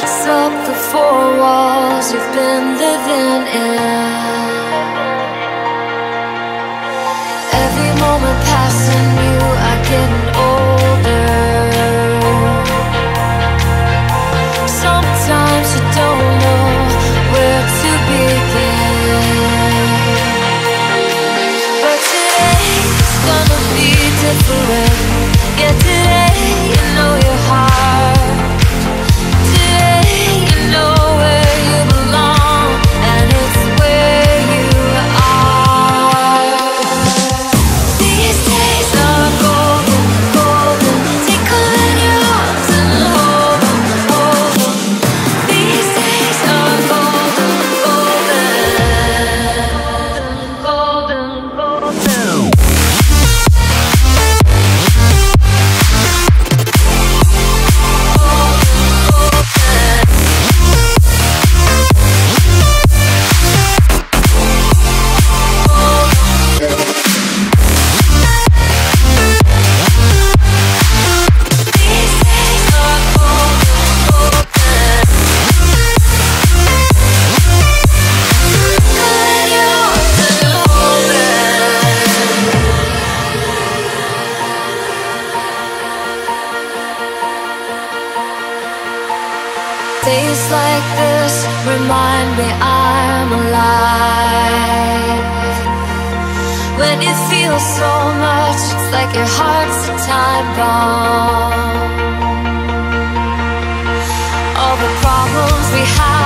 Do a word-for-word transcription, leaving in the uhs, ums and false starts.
lights up the four walls you've been living in. Every moment passing, you are getting older. Sometimes you don't know where to begin. But today's gonna be different. Yeah, today you know your heart. Days like this remind me I'm alive. When you feel so much, it's like your heart's a time bomb. All the problems we have,